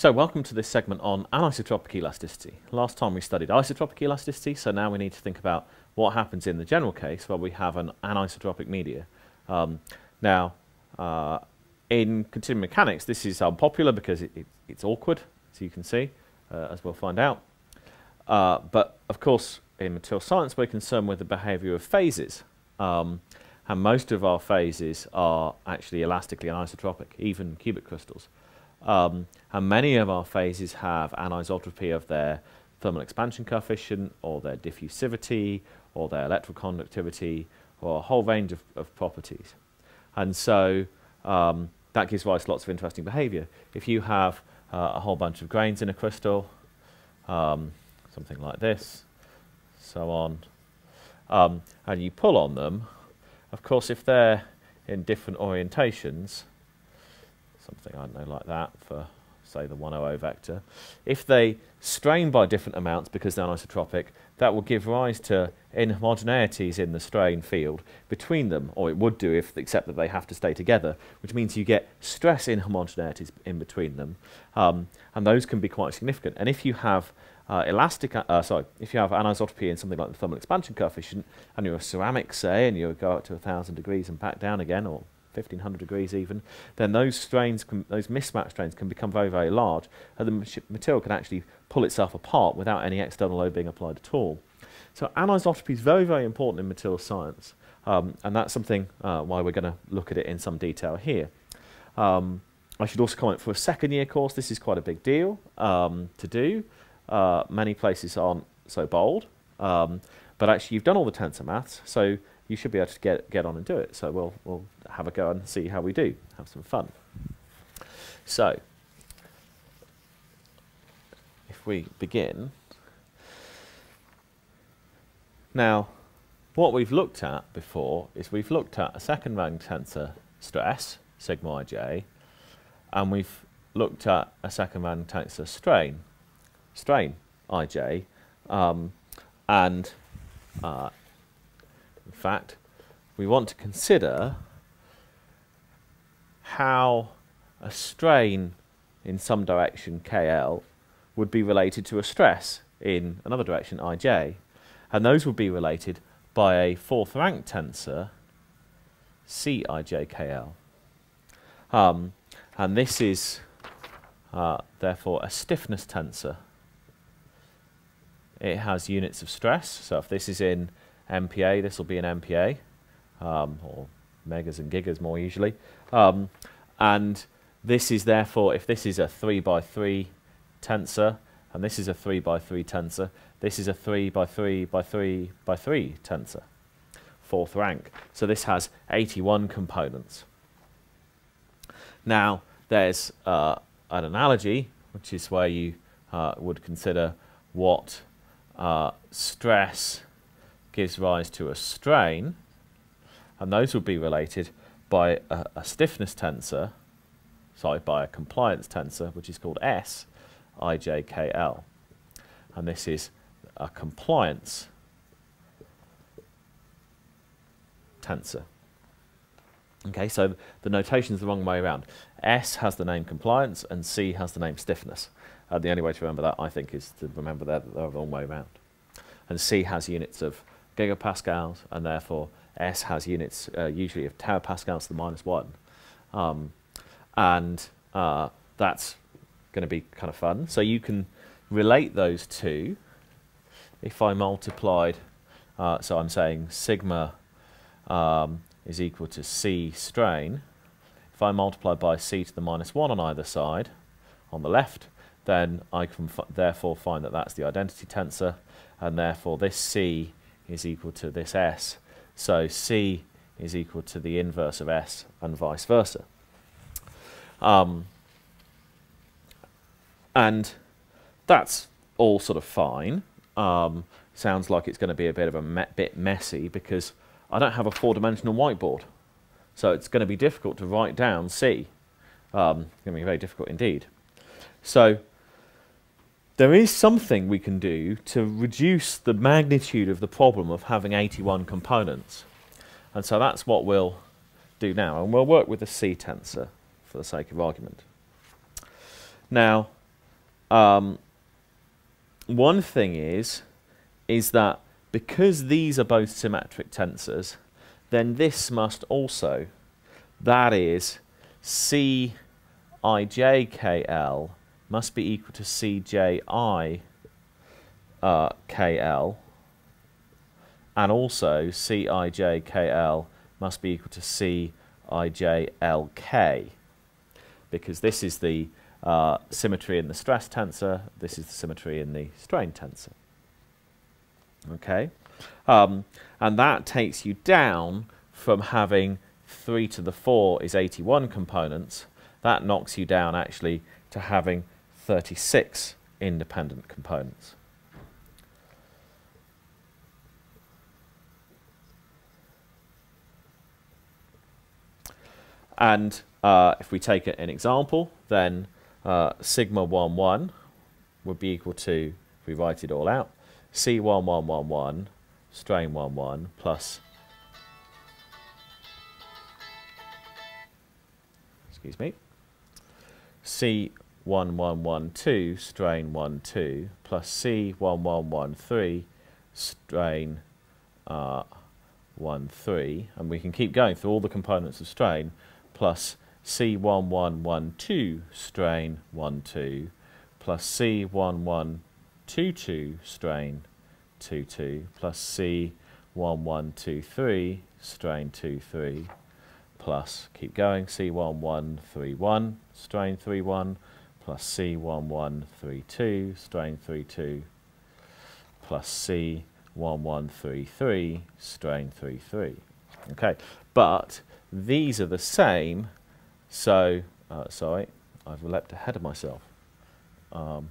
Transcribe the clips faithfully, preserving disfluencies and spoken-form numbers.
So welcome to this segment on anisotropic elasticity. Last time we studied isotropic elasticity, so now we need to think about what happens in the general case where we have an anisotropic media. Um, now, uh, in continuum mechanics, this is unpopular because it, it, it's awkward, as you can see, uh, as we'll find out. Uh, but of course, in material science, we're concerned with the behavior of phases. Um, and most of our phases are actually elastically anisotropic, even cubic crystals. Um, and many of our phases have anisotropy of their thermal expansion coefficient or their diffusivity or their electroconductivity or a whole range of, of properties. And so um, that gives rise to lots of interesting behavior. If you have uh, a whole bunch of grains in a crystal, um, something like this, so on, um, and you pull on them, of course, if they're in different orientations, something I don't know like that for, say, the one hundred vector. If they strain by different amounts because they're anisotropic, that will give rise to inhomogeneities in the strain field between them, or it would do if, except that they have to stay together, which means you get stress inhomogeneities in between them, um, and those can be quite significant. And if you have uh, elastic, uh, sorry, if you have anisotropy in something like the thermal expansion coefficient, and you're a ceramic, say, and you go up to one thousand degrees and back down again, or fifteen hundred degrees even, then those strains, can, those mismatch strains can become very, very large, and the material can actually pull itself apart without any external load being applied at all. So anisotropy is very, very important in material science, um, and that's something uh, why we're going to look at it in some detail here. Um, I should also comment, for a second year course, this is quite a big deal um, to do. Uh, many places aren't so bold, um, but actually you've done all the tensor maths, so you should be able to get, get on and do it. So we'll, we'll have a go and see how we do, have some fun. So if we begin, now what we've looked at before is we've looked at a second rank tensor stress, sigma ij, and we've looked at a second rank tensor strain, strain ij, um, and uh, in fact, we want to consider how a strain in some direction, K L, would be related to a stress in another direction, I J. And those would be related by a fourth rank tensor, C I J K L. Um, and this is, uh, therefore, a stiffness tensor. It has units of stress, so if this is in M P A, this will be an M P A, um, or megas and gigas more usually. Um, and this is therefore, if this is a three by three tensor, and this is a three by three tensor, this is a three by three by three by three tensor, fourth rank. So this has eighty-one components. Now, there's uh, an analogy, which is where you uh, would consider what uh, stress gives rise to a strain, and those would be related by a, a stiffness tensor, sorry, by a compliance tensor, which is called S, I J K L. And this is a compliance tensor. Okay, so the notation's the wrong way around. S has the name compliance, and C has the name stiffness. Uh, the only way to remember that, I think, is to remember that they're the wrong way around. And C has units of gigapascals, and therefore S has units uh, usually of terapascals to the minus one. Um, and uh, that's going to be kind of fun. So you can relate those two. If I multiplied, uh, so I'm saying sigma um, is equal to C strain. If I multiply by C to the minus one on either side, on the left, then I can f therefore find that that's the identity tensor, and therefore this C is equal to this S. So C is equal to the inverse of S and vice versa. Um, and that's all sort of fine. Um, sounds like it's going to be a bit of a me bit messy because I don't have a four-dimensional whiteboard. So it's going to be difficult to write down C. Um, it's going to be very difficult indeed. So there is something we can do to reduce the magnitude of the problem of having eighty-one components. And so that's what we'll do now. And we'll work with the C tensor for the sake of argument. Now, Um, one thing is, is that because these are both symmetric tensors, then this must also, that is, C I J K L must be equal to C J I K L, and also C I J K L must be equal to C I J L K, because this is the uh, symmetry in the stress tensor, this is the symmetry in the strain tensor. Okay, um, and that takes you down from having three to the four is eighty-one components. That knocks you down actually to having thirty-six independent components. And uh, if we take an example, then uh, sigma one one would be equal to, if we write it all out, C one one one one, strain one one, plus, excuse me, C one one one two, strain one two, plus C one one one three, strain uh, one three, and we can keep going through all the components of strain, plus C one one one two, strain one two, plus C one one two two, strain two two, plus C one one two three, strain two three, plus, keep going, C one one three one, strain three one, plus C one one three two, strain three two, plus C one one three three, strain three three. Okay, but these are the same, so, uh, sorry, I've leapt ahead of myself. Um,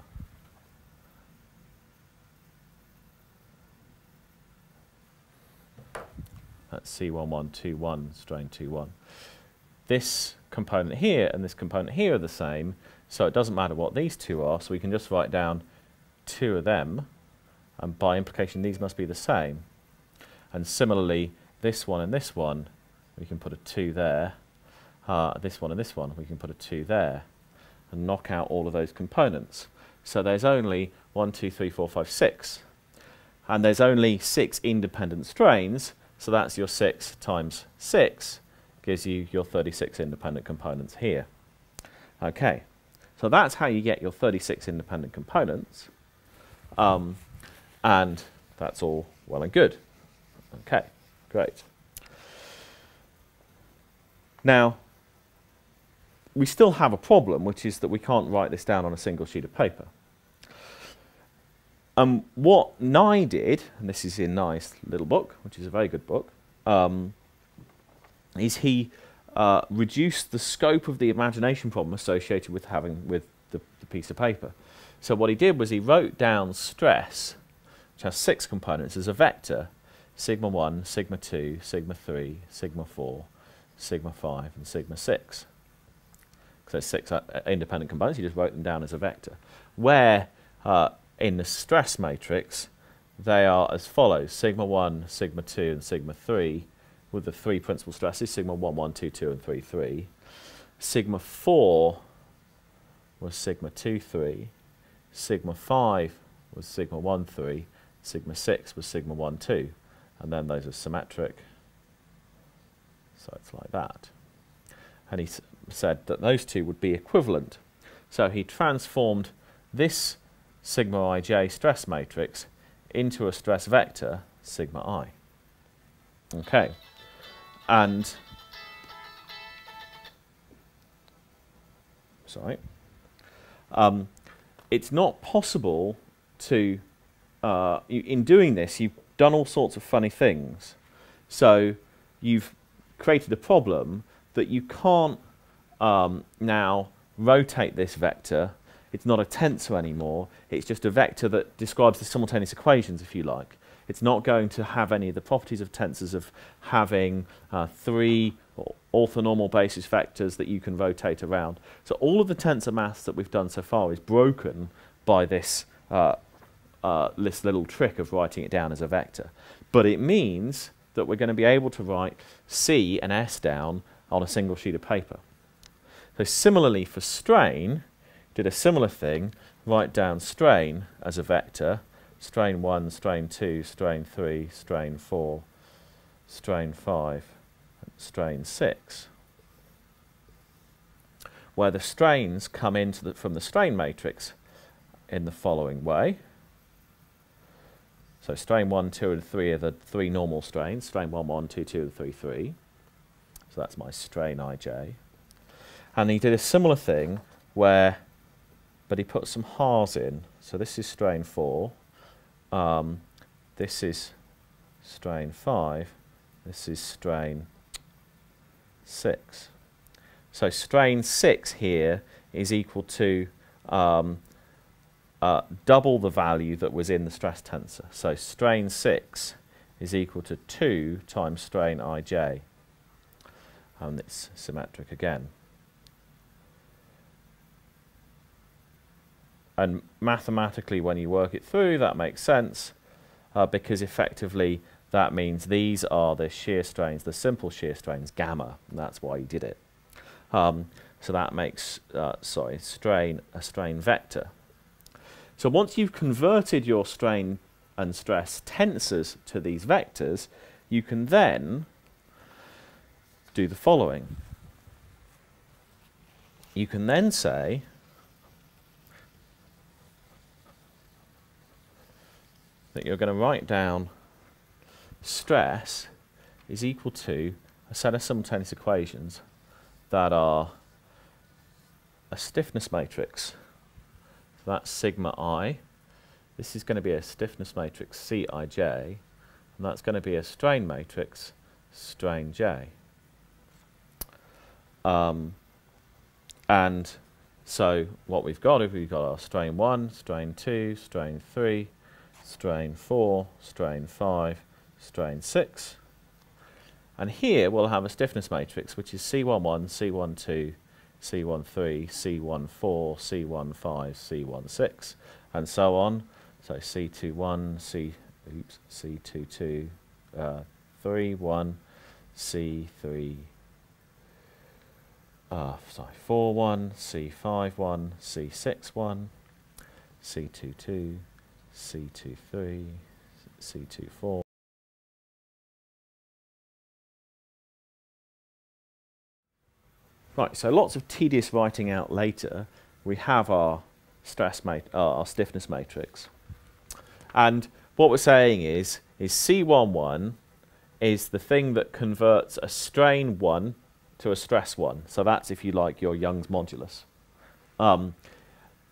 That's C one one two one, strain two one. This component here and this component here are the same, so it doesn't matter what these two are, so we can just write down two of them, and by implication these must be the same. And similarly, this one and this one, we can put a two there. Uh, this one and this one, we can put a two there, and knock out all of those components. So there's only one, two, three, four, five, six. And there's only six independent strains, so that's your six times six, gives you your thirty-six independent components here. Okay, so that's how you get your thirty-six independent components, um, and that's all well and good. Okay, great. Now, we still have a problem, which is that we can't write this down on a single sheet of paper. Um, what Nye did, and this is in Nye's little book, which is a very good book, um, is he uh, reduced the scope of the imagination problem associated with having with the, the piece of paper. So what he did was he wrote down stress, which has six components, as a vector, sigma one, sigma two, sigma three, sigma four, sigma five, and sigma six. So there's six independent components, he just wrote them down as a vector, where uh, in the stress matrix, they are as follows, sigma one, sigma two, and sigma three, with the three principal stresses, sigma one, one, two, two, and three, three. Sigma four was sigma two, three. Sigma five was sigma one, three. Sigma six was sigma one, two. And then those are symmetric, so it's like that. And he s said that those two would be equivalent. So he transformed this sigma ij stress matrix into a stress vector, sigma I. Okay, and, sorry, um, it's not possible to, uh, you, in doing this, you've done all sorts of funny things. So you've created a problem that you can't um, now rotate this vector. It's not a tensor anymore, it's just a vector that describes the simultaneous equations, if you like. It's not going to have any of the properties of tensors of having uh, three orthonormal basis vectors that you can rotate around. So all of the tensor maths that we've done so far is broken by this, uh, uh, this little trick of writing it down as a vector. But it means that we're going to be able to write C and S down on a single sheet of paper. So similarly for strain, did a similar thing, write down strain as a vector, strain one, strain two, strain three, strain four, strain five, and strain six, where the strains come into the, from the strain matrix in the following way. So strain one, two, and three are the three normal strains, strain one, one, two, two, and three, three. So that's my strain I J. And he did a similar thing where, but he put some H's in. So this is strain four, um, this is strain five, this is strain six. So strain six here is equal to um, Uh, double the value that was in the stress tensor. So strain six is equal to two times strain I J. And it's symmetric again. And mathematically, when you work it through, that makes sense, uh, because effectively that means these are the shear strains, the simple shear strains, gamma, and that's why you did it. Um, so that makes, uh, sorry, strain a strain vector. So once you've converted your strain and stress tensors to these vectors, you can then do the following. You can then say that you're going to write down stress is equal to a set of simultaneous equations that are a stiffness matrix. That's sigma I. This is going to be a stiffness matrix C I J, and that's going to be a strain matrix strain J. Um, and so what we've got is we've got our strain one, strain two, strain three, strain four, strain five, strain six. And here we'll have a stiffness matrix which is C one one, C one two, C one three, C one four, C one five, C one six, and so on. So C two one, C, oops, C two two, uh, three one, C three, uh, sorry, four one, C five one, C six one, C two two, C two three, C two four. Right, so lots of tedious writing out later. We have our stress mat uh, our stiffness matrix, and what we're saying is is C one one is the thing that converts a strain one to a stress one. So that's, if you like, your Young's modulus. Um,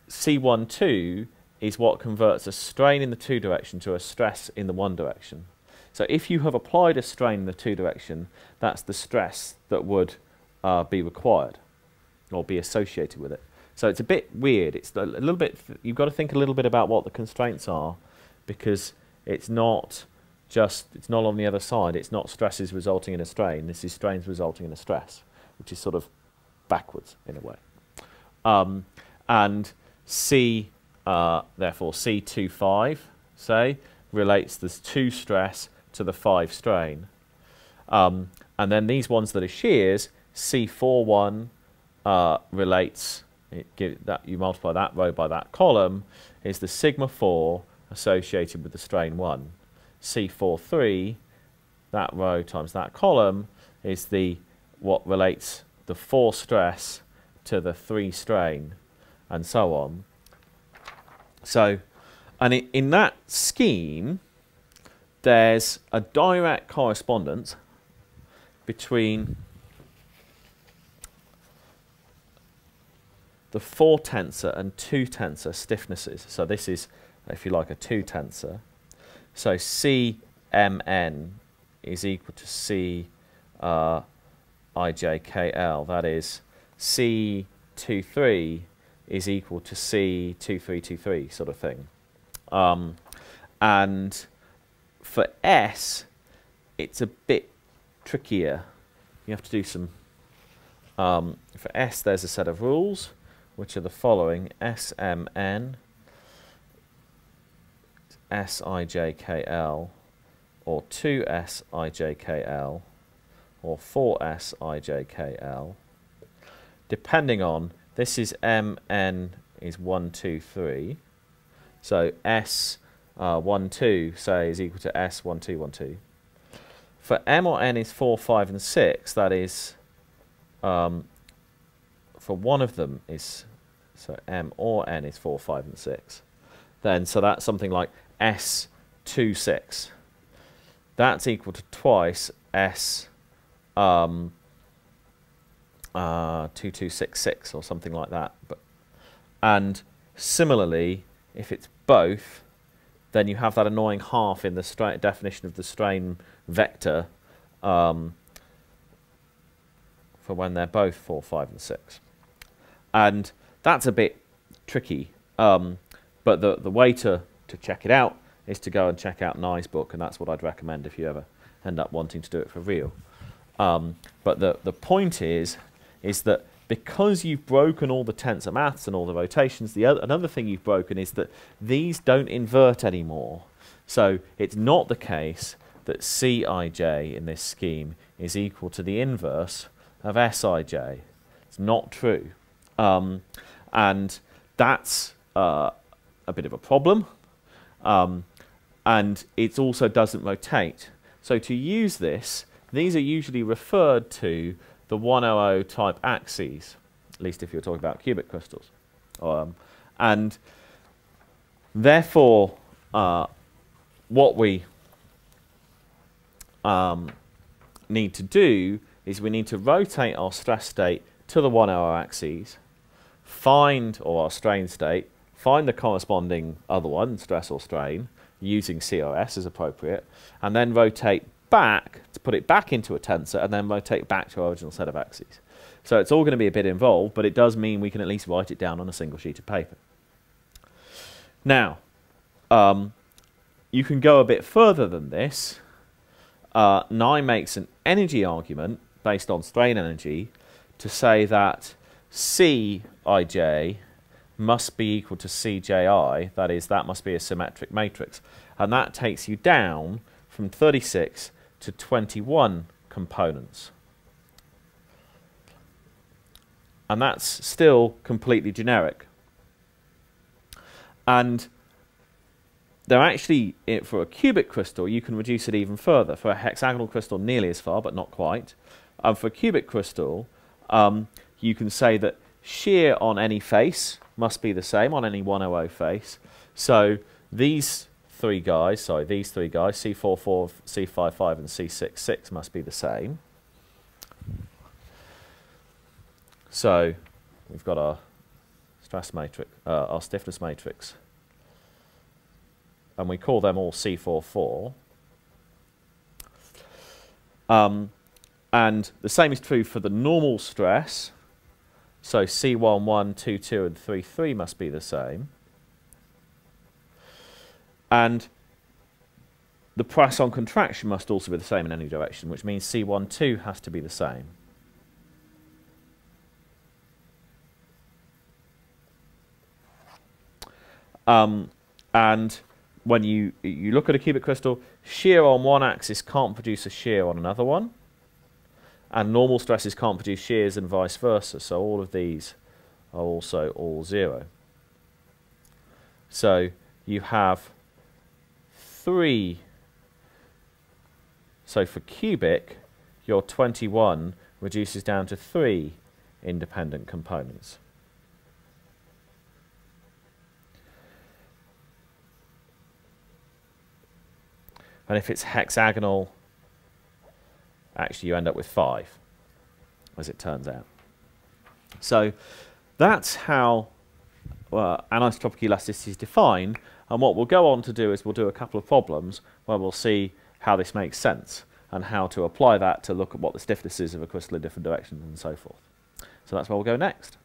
C one two is what converts a strain in the two direction to a stress in the one direction. So if you have applied a strain in the two direction, that's the stress that would Uh, be required or be associated with it. So it's a bit weird. It's a little bit, you've got to think a little bit about what the constraints are, because it's not just, it's not on the other side. It's not stresses resulting in a strain. This is strains resulting in a stress, which is sort of backwards in a way. Um, and C, uh, therefore C two five, say, relates this two stress to the five strain. Um, and then these ones that are shears, C four one uh, relates, it give that, you multiply that row by that column, is the sigma four associated with the strain one. C four three, that row times that column, is the what relates the four stress to the three strain, and so on. So, and it, in that scheme, there's a direct correspondence between the four tensor and two tensor stiffnesses. So this is, if you like, a two tensor. So C M N is equal to C uh, I J K L. That is, C two three is equal to C two three two three, sort of thing. Um, and for S, it's a bit trickier. You have to do some, um, for S there's a set of rules, which are the following: S M N, S I J K L, or two S I J K L, or four S I J K L, depending on, this is M N is one, two, three. So S uh, one, two, say, is equal to S one, two, one, two. For M or N is four, five, and six, that is, um, for one of them is, so M or N is four, five, and six. Then, so that's something like S two, six. That's equal to twice S um, uh, two, two, six, six, or something like that. But, and similarly, if it's both, then you have that annoying half in the strain definition of the strain vector um, for when they're both four, five, and six. And that's a bit tricky, um, but the, the way to, to check it out is to go and check out Nye's book, and that's what I'd recommend if you ever end up wanting to do it for real. Um, but the, the point is, is that because you've broken all the tensor maths and all the rotations, the other, another thing you've broken is that these don't invert anymore. So it's not the case that Cij in this scheme is equal to the inverse of Sij. It's not true. Um, and that's uh, a bit of a problem. Um, and it also doesn't rotate. So to use this, these are usually referred to the one hundred type axes, at least if you're talking about cubic crystals. Um, and therefore, uh, what we um, need to do is we need to rotate our stress state to the one hundred axes, find, or our strain state, find the corresponding other one, stress or strain, using C R S as appropriate, and then rotate back to put it back into a tensor, and then rotate back to our original set of axes. So it's all going to be a bit involved, but it does mean we can at least write it down on a single sheet of paper. Now, um, you can go a bit further than this. Uh, Nye makes an energy argument based on strain energy to say that Cij must be equal to Cji, that is, that must be a symmetric matrix. And that takes you down from thirty-six to twenty-one components. And that's still completely generic. And they're actually, for a cubic crystal, you can reduce it even further. For a hexagonal crystal, nearly as far, but not quite. And for a cubic crystal, um, you can say that shear on any face must be the same on any one hundred face. So these three guys, sorry, these three guys, C forty-four, C fifty-five, and C sixty-six must be the same. So we've got our stress matrix, uh, our stiffness matrix, and we call them all C forty-four. Um, and the same is true for the normal stress. So C eleven, twenty-two, and thirty-three must be the same. And the Poisson contraction must also be the same in any direction, which means C twelve has to be the same. Um, and when you, you look at a cubic crystal, shear on one axis can't produce a shear on another one. And normal stresses can't produce shears and vice versa, so all of these are also all zero. So you have three, so for cubic, your twenty-one reduces down to three independent components. And if it's hexagonal, actually you end up with five, as it turns out. So that's how uh, anisotropic elasticity is defined, and what we'll go on to do is we'll do a couple of problems where we'll see how this makes sense and how to apply that to look at what the stiffness is of a crystal in different directions and so forth. So that's where we'll go next.